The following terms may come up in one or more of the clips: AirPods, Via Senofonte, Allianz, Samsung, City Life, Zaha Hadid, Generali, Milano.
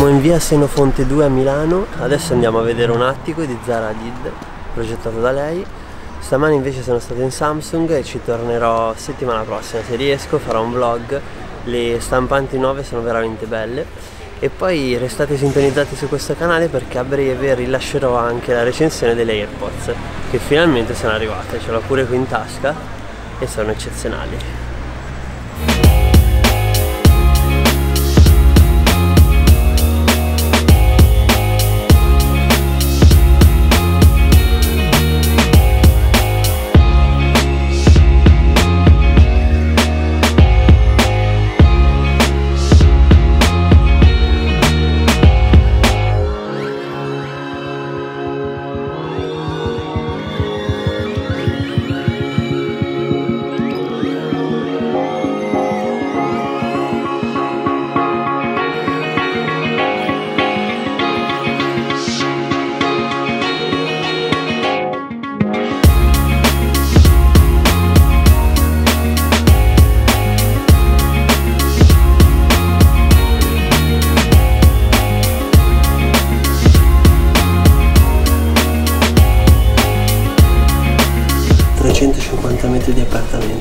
Siamo in via Senofonte 2 a Milano, adesso andiamo a vedere un attico di Zaha Hadid progettato da lei. Stamani invece sono stato in Samsung e ci tornerò settimana prossima, se riesco farò un vlog. Le stampanti nuove sono veramente belle e poi restate sintonizzati su questo canale perché a breve rilascerò anche la recensione delle AirPods che finalmente sono arrivate, ce l'ho pure qui in tasca e sono eccezionali. Metri di appartamento.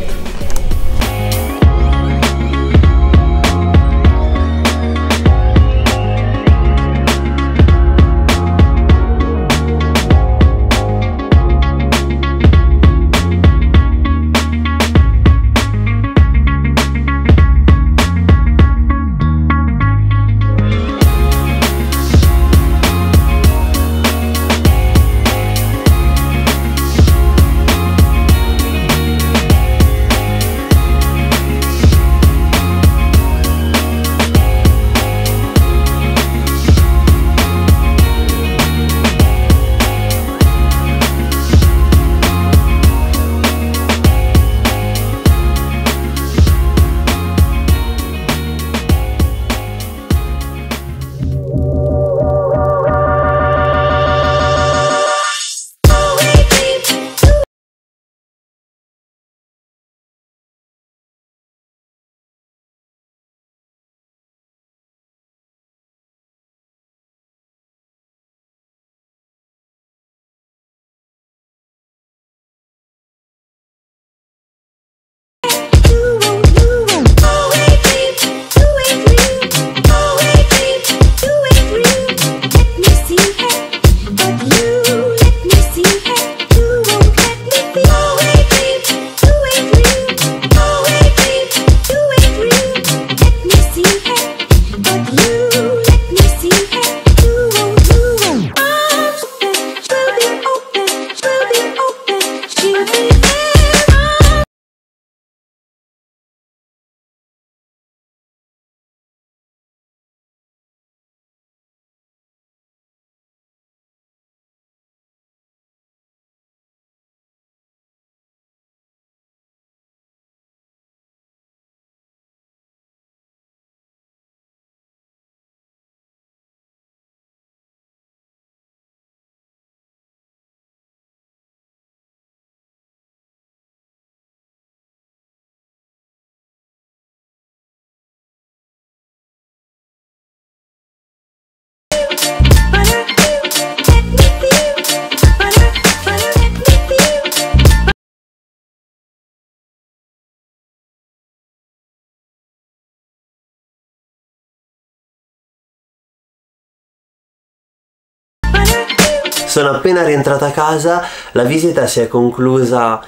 Sono appena rientrata a casa, la visita si è conclusa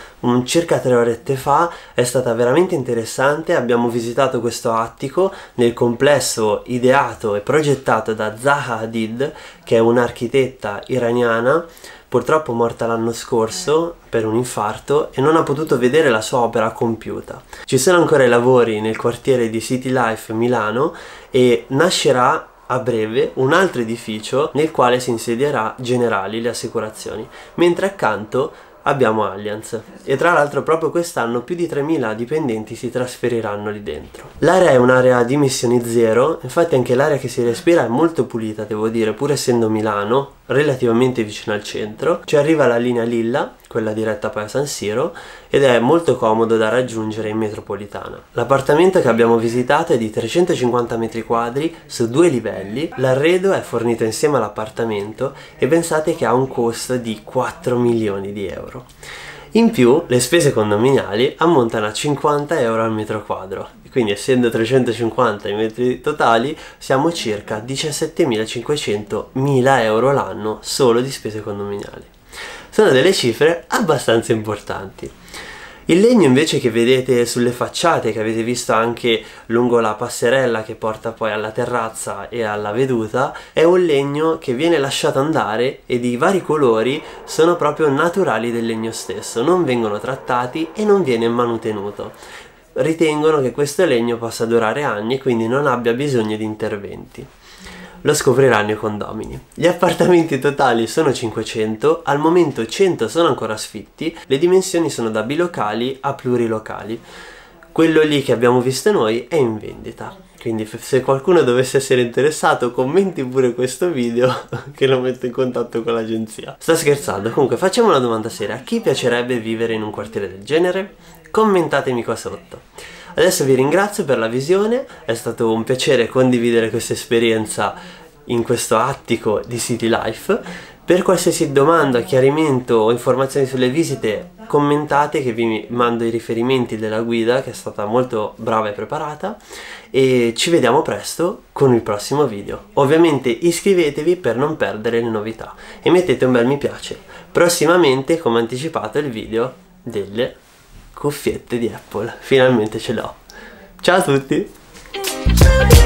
circa 3 orette fa, è stata veramente interessante, abbiamo visitato questo attico nel complesso ideato e progettato da Zaha Hadid, che è un'architetta iraniana, purtroppo morta l'anno scorso per un infarto e non ha potuto vedere la sua opera compiuta. Ci sono ancora i lavori nel quartiere di City Life Milano e nascerà a breve un altro edificio nel quale si insedierà Generali, le assicurazioni, mentre accanto abbiamo Allianz e tra l'altro proprio quest'anno più di 3.000 dipendenti si trasferiranno lì dentro. L'area è un'area di emissioni zero, infatti anche l'area che si respira è molto pulita, devo dire, pur essendo Milano relativamente vicino al centro. Ci arriva la linea Lilla quella diretta poi a San Siro, ed è molto comodo da raggiungere in metropolitana. L'appartamento che abbiamo visitato è di 350 metri quadri su 2 livelli, l'arredo è fornito insieme all'appartamento e pensate che ha un costo di 4 milioni di euro. In più le spese condominiali ammontano a 50 euro al metro quadro, quindi essendo 350 i metri totali siamo circa 17.500.000 euro l'anno solo di spese condominiali. Sono delle cifre abbastanza importanti. Il legno invece che vedete sulle facciate, che avete visto anche lungo la passerella che porta poi alla terrazza e alla veduta, è un legno che viene lasciato andare e i vari colori sono proprio naturali del legno stesso, non vengono trattati e non viene manutenuto. Ritengono che questo legno possa durare anni e quindi non abbia bisogno di interventi. Lo scopriranno i condomini. Gli appartamenti totali sono 500, al momento 100 sono ancora sfitti, le dimensioni sono da bilocali a plurilocali. Quello lì che abbiamo visto noi è in vendita, quindi se qualcuno dovesse essere interessato commenti pure questo video che lo metto in contatto con l'agenzia. Sto scherzando, comunque facciamo una domanda seria: a chi piacerebbe vivere in un quartiere del genere? Commentatemi qua sotto. Adesso vi ringrazio per la visione, è stato un piacere condividere questa esperienza in questo attico di City Life. Per qualsiasi domanda, chiarimento o informazioni sulle visite commentate, che vi mando i riferimenti della guida che è stata molto brava e preparata, e ci vediamo presto con il prossimo video. Ovviamente iscrivetevi per non perdere le novità e mettete un bel mi piace. Prossimamente, come anticipato, il video delle cuffiette di Apple, finalmente ce l'ho. Ciao a tutti!